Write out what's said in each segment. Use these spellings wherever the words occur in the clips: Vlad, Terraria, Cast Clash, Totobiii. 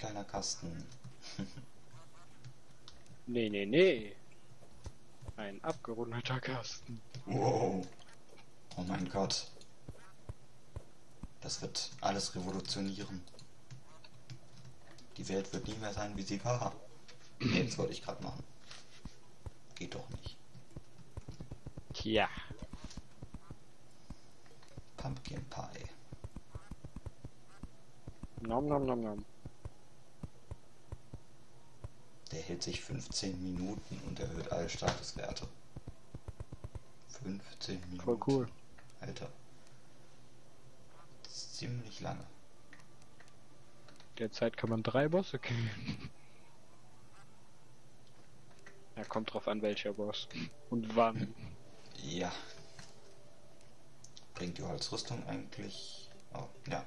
kleiner Kasten. Nee, nee, nee. Ein abgerundeter Kasten. Wow. Oh mein Gott. Das wird alles revolutionieren. Die Welt wird nie mehr sein, wie sie war. Jetzt wollte ich gerade machen. Geht doch nicht. Ja. Pumpkin Pie. Nom nom nom nom. Der hält sich 15 Minuten und erhöht alle Statuswerte. 15 Minuten. Voll cool. Alter. Das ist ziemlich lange. Derzeit kann man 3 Bosse killen. Ja, kommt drauf an, welcher Boss. Und wann. Ja. Bringt die Holzrüstung eigentlich... Oh, ja.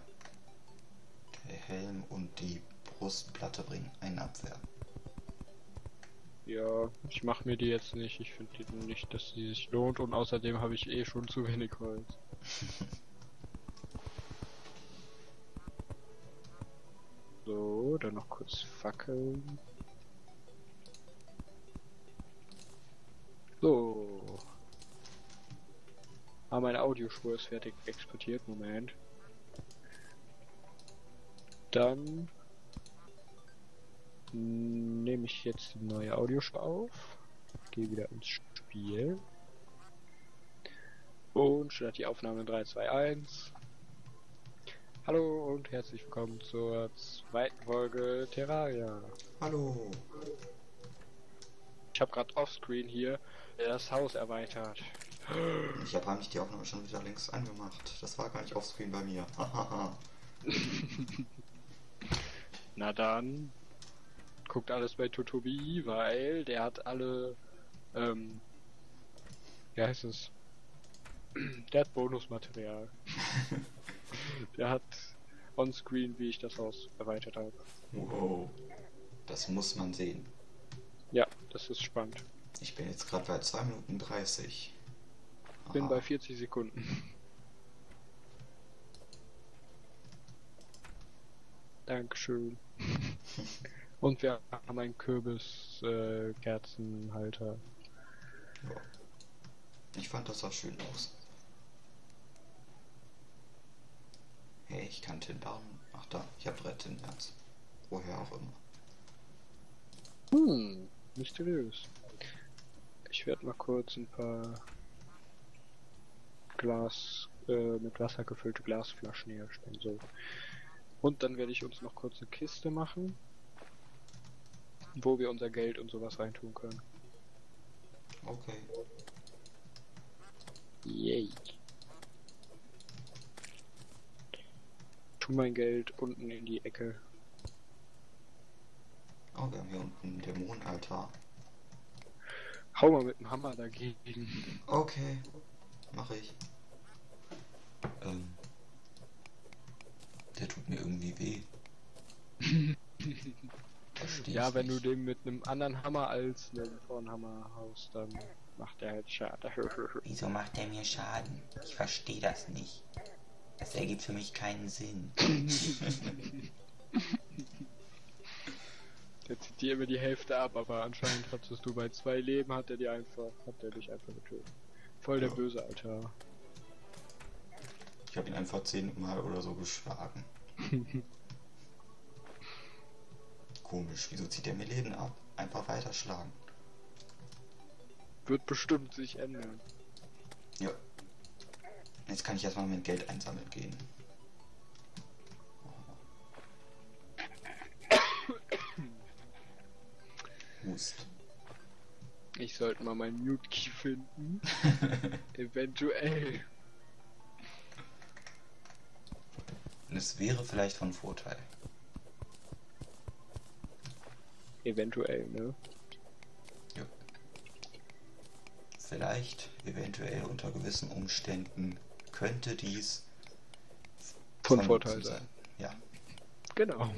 Der Helm und die Brustplatte bringen einen Abwehr. Ja, ich mache mir die jetzt nicht. Ich finde nicht, dass die sich lohnt. Und außerdem habe ich eh schon zu wenig Holz. So, dann noch kurz Fackeln. So. Ah, meine Audiospur ist fertig exportiert. Moment. Dann nehme ich jetzt die neue Audiospur auf. Gehe wieder ins Spiel. Und starte die Aufnahme 3, 2, 1. Hallo und herzlich willkommen zur zweiten Folge Terraria. Hallo. Ich habe gerade offscreen hier das Haus erweitert. Ich habe eigentlich die Aufnahme schon wieder links angemacht. Das war gar nicht offscreen bei mir. Na dann, guckt alles bei Totobiii, weil der hat alle, wie heißt es? Der hat Bonusmaterial. Der hat onscreen, wie ich das Haus erweitert habe. Wow, das muss man sehen. Ja, das ist spannend. Ich bin jetzt gerade bei 2 Minuten 30. Ich bin bei 40 Sekunden. Dankeschön. Und wir haben einen Kürbis-Kerzenhalter. Ja. Ich fand das auch schön aus. Hey, ich kann Tin Bauen. Ach da, ich habe 3 Tinherz. Woher auch immer. Hm, mysteriös. Ich werde mal kurz ein paar Glas, mit Wasser gefüllte Glasflaschen herstellen. So. Und dann werde ich uns noch kurz eine Kiste machen, wo wir unser Geld und sowas reintun können. Okay. Yay. Tu mein Geld unten in die Ecke. Oh, wir haben hier unten einen Dämonenaltar. Hau mal mit dem Hammer dagegen. Okay, mache ich. Der tut mir irgendwie weh. Ja, wenn nicht. Du den mit einem anderen Hammer als einem Vornhammer haust, dann macht er halt Schaden. Wieso macht er mir Schaden? Ich verstehe das nicht. Das ergibt für mich keinen Sinn. Der zieht dir immer die Hälfte ab, aber anscheinend hattest du bei 2 Leben, hat er dich einfach getötet. Voll der böse Alter. Ich habe ihn einfach 10 Mal oder so geschlagen. Komisch, wieso zieht er mir Leben ab? Einfach weiterschlagen. Wird bestimmt sich ändern. Ja. Jetzt kann ich erstmal mein Geld einsammeln gehen. Hust. Ich sollte mal meinen Mute-Key finden. Eventuell. Es wäre vielleicht von Vorteil. Eventuell, ne? Ja. Vielleicht, eventuell unter gewissen Umständen könnte dies von Vorteil sein. Ja. Genau.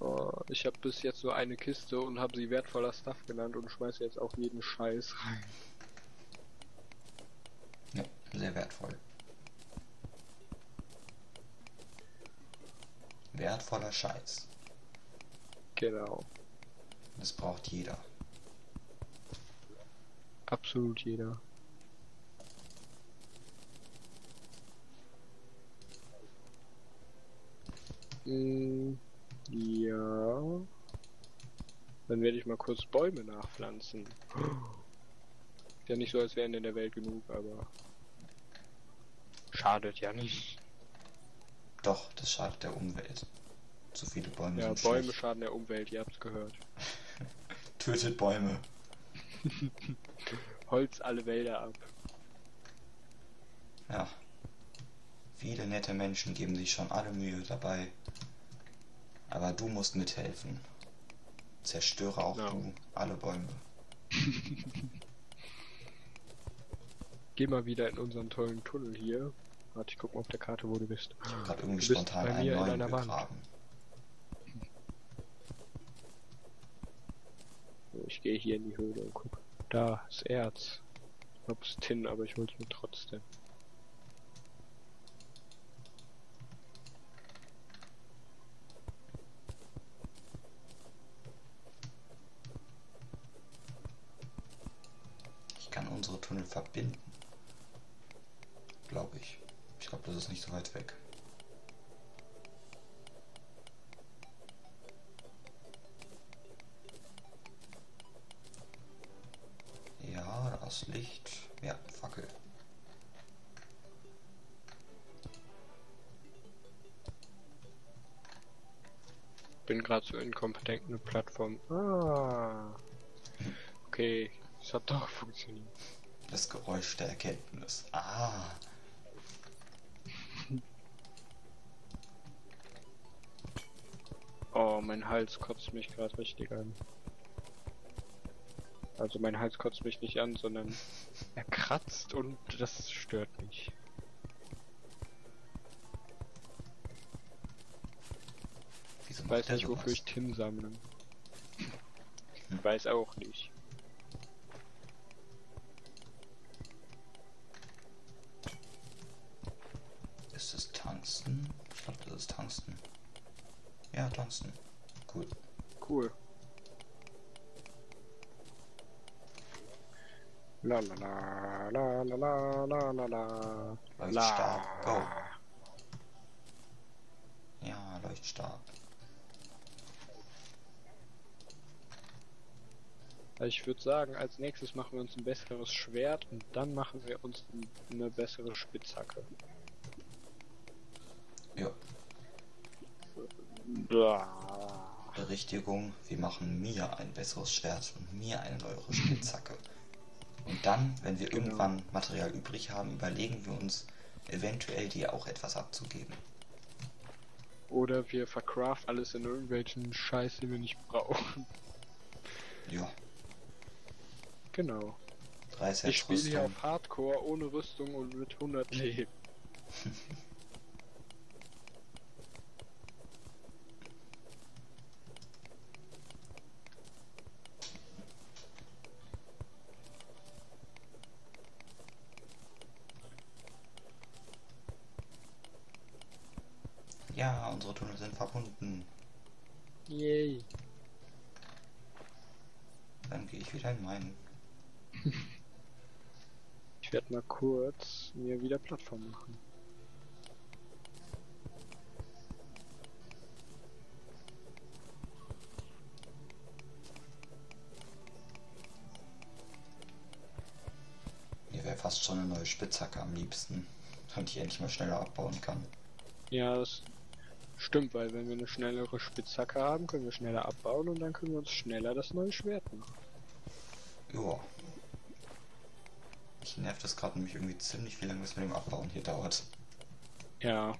Oh, ich habe bis jetzt nur eine Kiste und habe sie wertvoller Stuff genannt und schmeiße jetzt auch jeden Scheiß rein. Ja, sehr wertvoll. wertvoller Scheiß. Genau. Das braucht jeder. Absolut jeder. Ja. Dann werde ich mal kurz Bäume nachpflanzen. Ist ja nicht so, als wären in der Welt genug, aber... Schadet ja nicht. Doch, das schadet der Umwelt. Zu viele Bäume sind schlecht. Ja, Bäume schaden der Umwelt, ihr habt's gehört. Tötet Bäume. Holz alle Wälder ab. Ja. Viele nette Menschen geben sich schon alle Mühe dabei. Aber du musst mithelfen. Zerstöre auch du alle Bäume. Geh mal wieder in unseren tollen Tunnel hier. Warte, ich guck mal auf der Karte, wo du bist. Ich hab grad irgendwie spontan einen neuen begraben. So, ich gehe hier in die Höhle und guck. Da ist Erz. Ich glaube, es ist Tin, aber ich hol's mir trotzdem. Ich kann unsere Tunnel verbinden. Glaube ich. Ich glaube, das ist nicht so weit weg. Ja, das Licht. Ja, Fackel. Bin gerade so inkompetent eine Plattform. Ah. Okay, es hat doch funktioniert. Das Geräusch der Erkenntnis. Ah. Oh, mein Hals kotzt mich gerade richtig an. Also mein Hals kotzt mich nicht an, sondern er kratzt und das stört mich. Wieso ich weiß nicht, wofür ich Tin sammle. Ich weiß auch nicht. Ist es Tungsten? Ich glaube, das ist Tungsten. Ja, Tungsten. Cool. Cool. La la la la la la la la la. Leuchtstab. Go. Ja, Leuchtstab. Ich würde sagen, als nächstes machen wir uns ein besseres Schwert und dann machen wir uns eine bessere Spitzhacke. Ja. Berichtigung, wir machen mir ein besseres Schwert und mir eine neuere Spitzhacke. Und dann, wenn wir irgendwann Material übrig haben, überlegen wir uns, eventuell dir auch etwas abzugeben. Oder wir vercraften alles in irgendwelchen Scheiß, den wir nicht brauchen. Ja. Genau. Ich spiele hier auf Hardcore, ohne Rüstung und mit 100 Leben. Ja, unsere Tunnel sind verbunden. Yay. Dann gehe ich wieder in meinen. Ich werde mal kurz mir wieder Plattform machen. Mir wäre fast schon eine neue Spitzhacke am liebsten, damit ich endlich mal schneller abbauen kann. Ja, das stimmt, weil wenn wir eine schnellere Spitzhacke haben, können wir schneller abbauen und dann können wir uns schneller das neue Schwert machen. Joa. Ich nerv das gerade nämlich irgendwie ziemlich, wie lange das mit dem Abbauen hier dauert. Ja.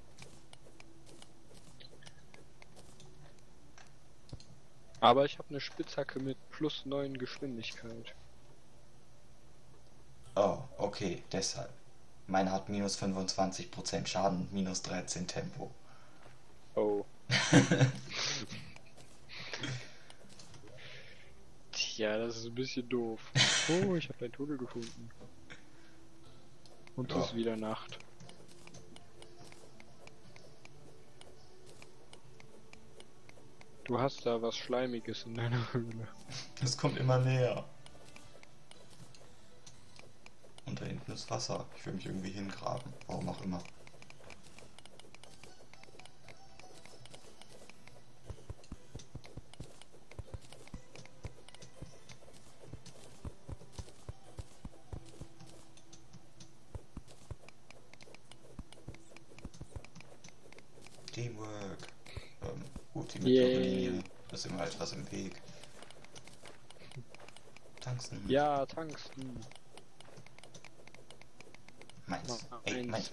Aber ich habe eine Spitzhacke mit plus 9 Geschwindigkeit. Oh, okay, deshalb. Meine hat minus 25% Schaden und minus 13 Tempo. Oh. Tja, das ist ein bisschen doof. Oh, ich habe einen Tunnel gefunden. Und es ist wieder Nacht. Du hast da was Schleimiges in deiner Höhle. Das kommt immer näher. Und da hinten ist Wasser. Ich will mich irgendwie hingraben. Warum auch immer. Teamwork. Die Mittellinie. Yeah. Das ist immer etwas im Weg. Tungsten. Ja, Tungsten. Meins. Ey, meins.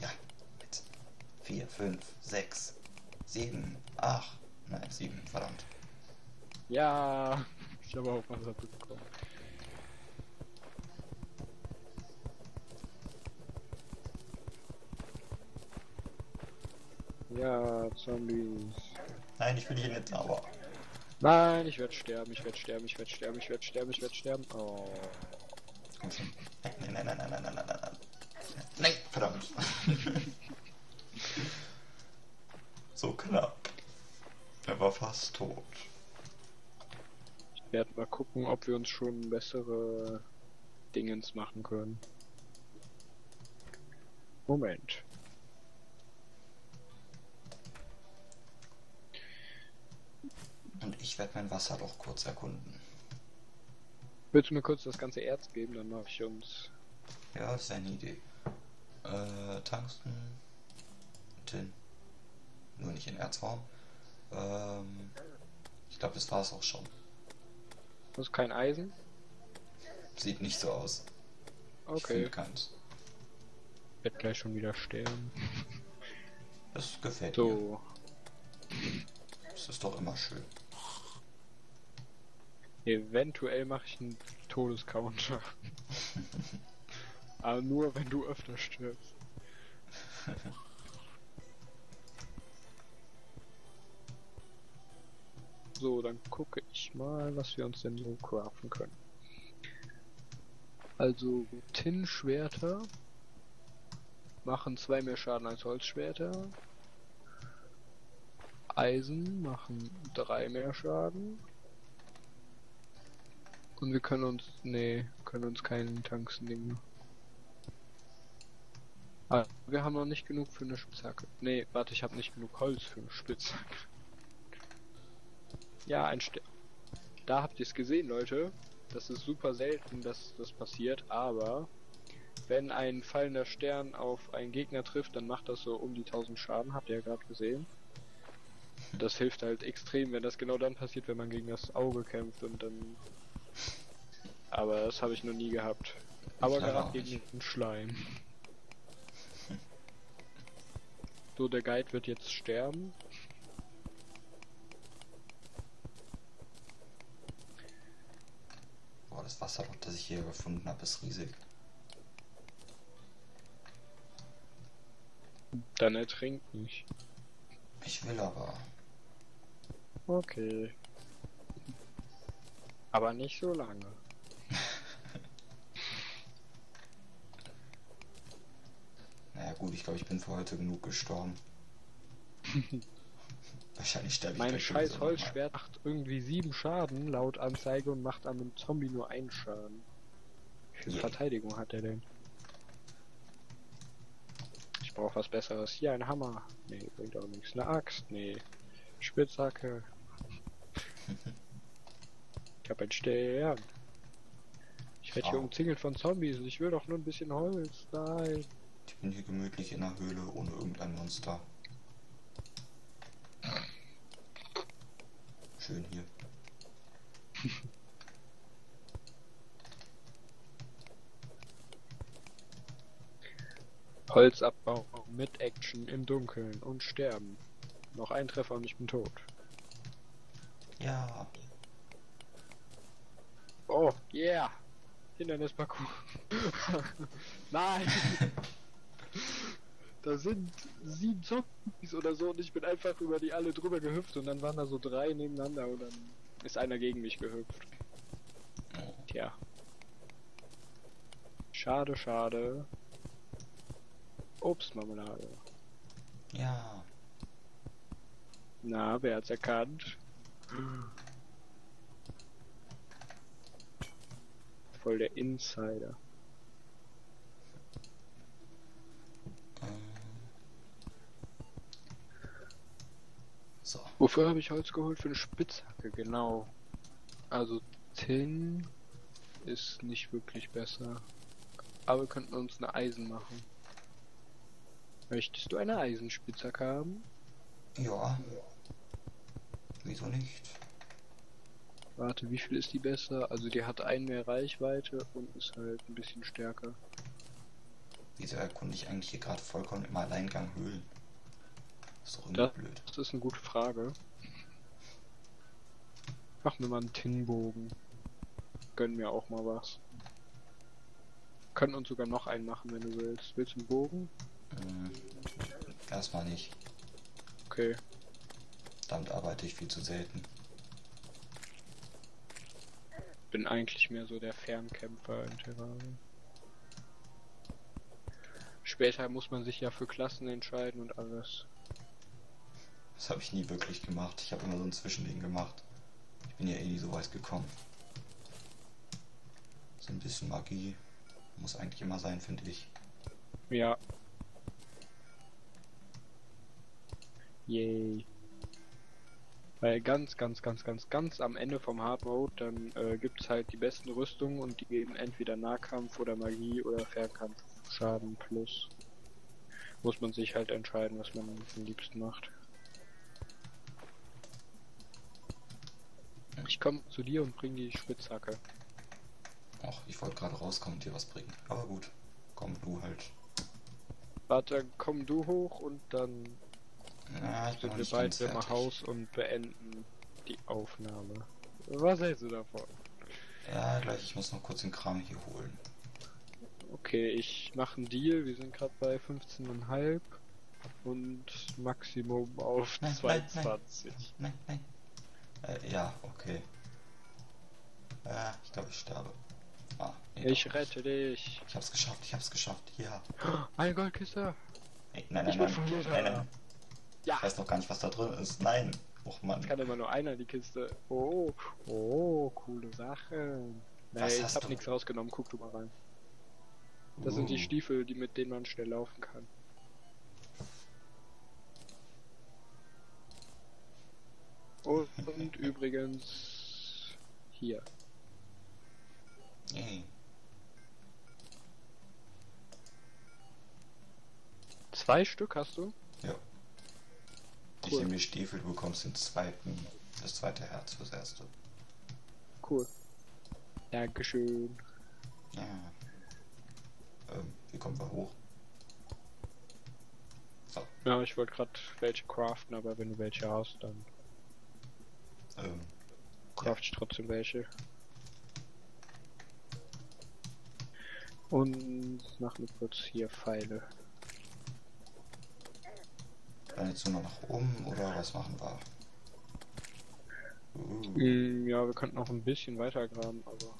Ja, 4, 5, 6, 7, 8. Nein, 7, verdammt. Ja, ich habe auch was abbekommen. Ja, Zombies. Nein, ich will hier nicht sauber. Nein, ich werde sterben, ich werde sterben. Oh. Komm schon. Nein. Nein, verdammt. So knapp. Er war fast tot. Ich werde mal gucken, ob wir uns schon bessere Dingens machen können. Moment. Und ich werde mein Wasserloch kurz erkunden. Willst du mir kurz das ganze Erz geben, dann mache ich uns. Ja, ist eine Idee. Tungsten, Tin. Nur nicht in Erzraum. Ich glaube, das war es auch schon. Das ist kein Eisen? Sieht nicht so aus. Okay. Ich werde gleich schon wieder sterben. Das gefällt mir. So. Das ist doch immer schön. Eventuell mache ich einen Todescounter. Aber nur wenn du öfter stirbst. So, dann gucke ich mal, was wir uns denn so craften können. Also Tin-Schwerter machen 2 mehr Schaden als Holzschwerter. Eisen machen 3 mehr Schaden. Und wir können uns... Nee, können uns keinen Tungsten nehmen. Ah, wir haben noch nicht genug für eine Spitzhacke. Nee, warte, ich habe nicht genug Holz für eine Spitzhacke. Ja, ein Stern. Da habt ihr es gesehen, Leute. Das ist super selten, dass das passiert, aber... Wenn ein fallender Stern auf einen Gegner trifft, dann macht das so um die 1000 Schaden, habt ihr ja gerade gesehen. Das hilft halt extrem, wenn das genau dann passiert, wenn man gegen das Auge kämpft und dann... Aber das habe ich noch nie gehabt. Aber gerade gegen den Schleim. So, der Guide wird jetzt sterben. Boah, das Wasserloch, das ich hier gefunden habe, ist riesig. Dann ertrinkt mich. Ich will aber. Okay. Aber nicht so lange. Naja gut, ich glaube, ich bin für heute genug gestorben. Wahrscheinlich sterbe ich. Mein scheiß Holzschwert macht irgendwie 7 Schaden laut Anzeige und macht an einem Zombie nur 1 Schaden. Wie viel Verteidigung hat er denn? Ich brauche was Besseres. Hier ein Hammer. Nee, bringt auch nichts. Eine Axt. Nee. Spitzhacke. Ich hab ein Stern. Ich werde hier umzingelt von Zombies. Ich will doch nur ein bisschen Holz. Nein. Ich bin hier gemütlich in der Höhle ohne irgendein Monster. Schön hier. Holzabbau mit Action im Dunkeln und sterben. Noch ein Treffer und ich bin tot. Ja. Oh, yeah. Hindernisparcours. Nein. Da sind 7 Zombies oder so und ich bin einfach über die alle drüber gehüpft und dann waren da so 3 nebeneinander und dann ist einer gegen mich gehüpft. Tja. Schade, schade. Obstmarmelade. Ja. Na, wer hat's erkannt? Voll der Insider. So. Wofür habe ich Holz geholt? Für eine Spitzhacke, genau. Also Tin ist nicht wirklich besser. Aber wir könnten uns eine Eisen machen. Möchtest du eine Eisenspitzhacke haben? Ja. Wieso nicht? Warte, wie viel ist die besser? Also die hat einen mehr Reichweite und ist halt ein bisschen stärker. Wieso erkunde ich eigentlich hier gerade vollkommen im Alleingang Höhlen? Ist doch irgendwie blöd. Das ist eine gute Frage. Mach mir mal einen Tinbogen. Gönn mir auch mal was. Können uns sogar noch einen machen, wenn du willst. Willst du einen Bogen? Erstmal nicht. Okay. Damit arbeite ich viel zu selten. Bin eigentlich mehr so der Fernkämpfer in Terraria. Später muss man sich ja für Klassen entscheiden und alles. Das habe ich nie wirklich gemacht. Ich habe immer so ein Zwischending gemacht. Ich bin ja eh nie so weit gekommen. So ein bisschen Magie muss eigentlich immer sein, finde ich. Ja. Yay. Weil ganz am Ende vom Hard Mode, dann gibt's halt die besten Rüstungen und die geben entweder Nahkampf oder Magie oder Fernkampf Schaden plus. Muss man sich halt entscheiden, was man am liebsten macht. Ich komme zu dir und bring die Spitzhacke. Ach, ich wollte gerade rauskommen und dir was bringen. Aber gut, komm du halt. Warte, komm du hoch und dann... Na, sind wir beide im Haus und beenden die Aufnahme. Was hältst du davon? Ja, gleich, ich muss noch kurz den Kram hier holen. Okay, ich mache einen Deal, wir sind gerade bei 15,5 und Maximum auf 22. Nein. Ja, okay. Ich glaube, ich sterbe. Ah, nee, ich rette dich. Ich hab's geschafft, ja. Eine Goldkiste! Nein. Ja. Ich weiß noch gar nicht, was da drin ist. Nein. Och Mann. Es kann immer nur einer die Kiste. Oh, coole Sache. Nee, was ich hab nichts rausgenommen. Guck du mal rein. Das sind die Stiefel, die mit denen man schnell laufen kann. Und übrigens hier. Hey. 2 Stück hast du? Ja. Cool. Ich nehme die Stiefel, du bekommst den zweiten, das zweite Herz fürs erste. Cool. Dankeschön. Ja. Wie kommen wir hoch? So. Ja, ich wollte gerade welche craften, aber wenn du welche hast, dann... craft ich trotzdem welche. Und mach mir kurz hier Pfeile. Dann jetzt nur nach oben oder was machen wir? Ja, wir könnten noch ein bisschen weiter graben, aber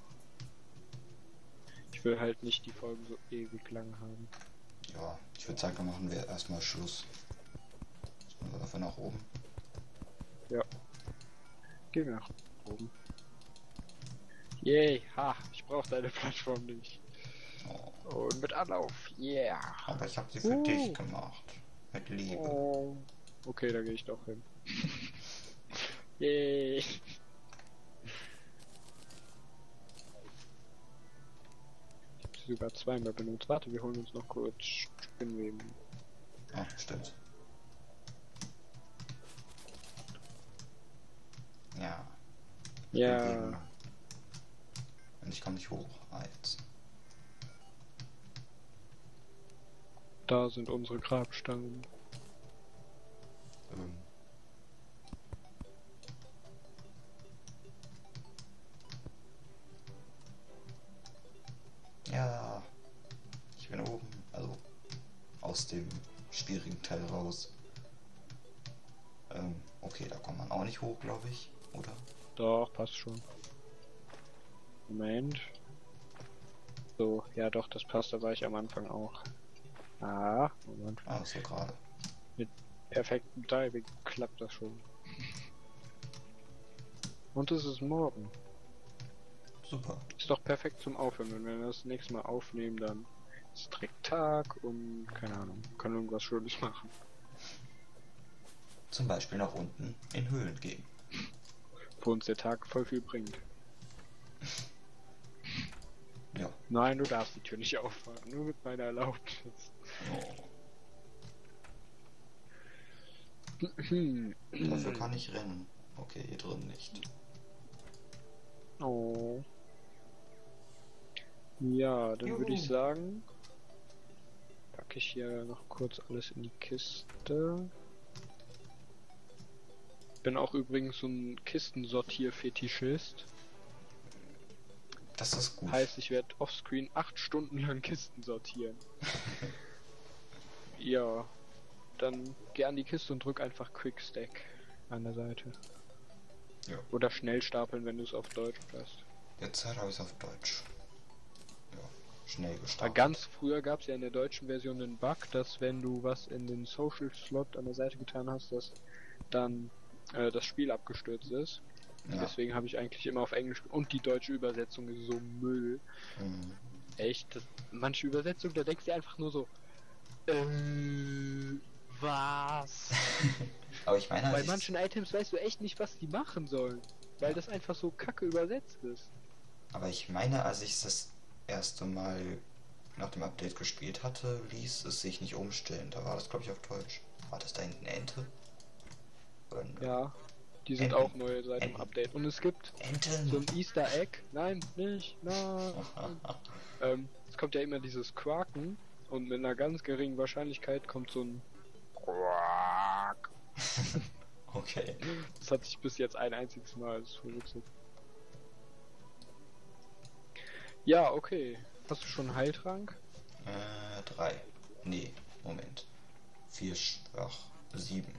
ich will halt nicht die Folgen so ewig lang haben. Ja, ich würde sagen, dann machen wir erstmal Schluss. Sollen wir dafür nach oben? Ja. Geh nach oben. Yay, ha, ich brauche deine Plattform nicht. Oh. Und mit Anlauf, yeah. Aber ich habe sie für dich gemacht. Mit Liebe. Oh. Okay, da gehe ich doch hin. Yay. Ich habe sie sogar zweimal benutzt. Warte, wir holen uns noch kurz Spinnweben. Ah, stimmt. Ja. Ja. Und ich komme nicht hoch. Jetzt. Da sind unsere Grabstangen. Ja, ich bin oben, also aus dem schwierigen Teil raus. Okay, da kommt man auch nicht hoch, glaube ich, oder? Doch, passt schon. Moment. So, ja doch, das passt, da war ich am Anfang auch. Ah, Moment. Ah, so gerade. Mit perfektem Timing klappt das schon. Und es ist morgen. Super. Ist doch perfekt zum Aufhören. Wenn wir das nächste Mal aufnehmen, dann ist direkt Tag und keine Ahnung, können irgendwas Schönes machen. Zum Beispiel nach unten in Höhlen gehen. Wo uns der Tag voll viel bringt. Ja. Nein, du darfst die Tür nicht aufmachen, nur mit meiner Erlaubnis. Oh. Dafür kann ich rennen. Okay, hier drin nicht. Oh. Ja, dann würde ich sagen, packe ich hier noch kurz alles in die Kiste. Bin auch übrigens so ein Kistensortier-Fetischist. Das ist gut. Heißt, ich werde offscreen 8 Stunden lang Kisten sortieren. Ja, dann geh an die Kiste und drück einfach Quick Stack an der Seite. Ja. Oder schnell stapeln, wenn du es auf Deutsch hast. Jetzt habe ich es auf Deutsch. Ja, schnell gestapelt. Ganz früher gab es ja in der deutschen Version den Bug, dass wenn du was in den Social Slot an der Seite getan hast, dass dann das Spiel abgestürzt ist. Ja. Deswegen habe ich eigentlich immer auf Englisch und die deutsche Übersetzung ist so Müll. Mhm. Echt, das, manche Übersetzung, da denkst du einfach nur so, was? Aber ich meine, bei manchen Items weißt du echt nicht, was die machen sollen, weil ja, das einfach so kacke übersetzt ist. Aber ich meine, als ich das erste Mal nach dem Update gespielt hatte, ließ es sich nicht umstellen. Da war das, glaube ich, auf Deutsch. War das da hinten Ente? Oder ja. Die sind Enten, auch neu seit dem Update. Und es gibt Enten, so ein Easter Egg. Nein, nicht, nein. Es kommt ja immer dieses Quaken. Und mit einer ganz geringen Wahrscheinlichkeit kommt so ein Quaak. Okay. Das hat sich bis jetzt ein einziges Mal verwechselt. Ja, okay. Hast du schon einen Heiltrank? 3. Nee, Moment. 4, ach, 7.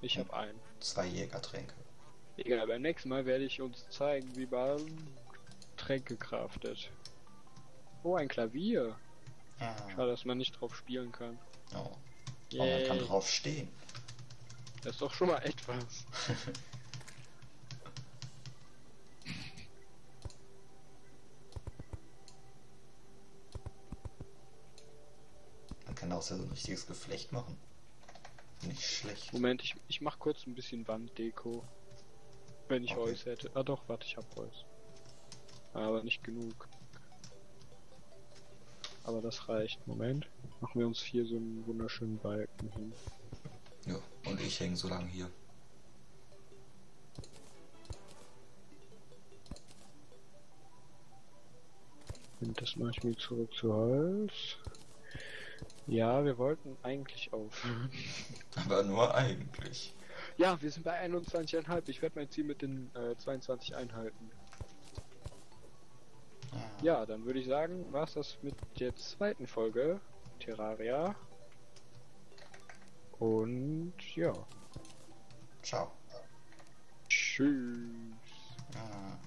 Ich habe einen. 2 Jägertränke. Egal, beim nächsten Mal werde ich uns zeigen, wie man Tränke craftet. Oh, ein Klavier. Ah. Schade, dass man nicht drauf spielen kann. Oh. Aber man kann drauf stehen. Das ist doch schon mal etwas. Man kann auch so ein richtiges Geflecht machen. Nicht schlecht. Moment, ich mach kurz ein bisschen Wanddeko. Wenn ich Holz hätte. Ah doch, warte, ich hab Holz. Aber nicht genug. Aber das reicht. Moment. Machen wir uns hier so einen wunderschönen Balken hin. Ja, und ich hänge so lange hier. Und das mache ich mir zurück zu Holz. Ja, wir wollten eigentlich aufhören. Aber nur eigentlich. Ja, wir sind bei 21,5. Ich werde mein Ziel mit den 22 einhalten. Ah. Ja, dann würde ich sagen, war es das mit der zweiten Folge Terraria. Und ja. Ciao. Tschüss. Ah.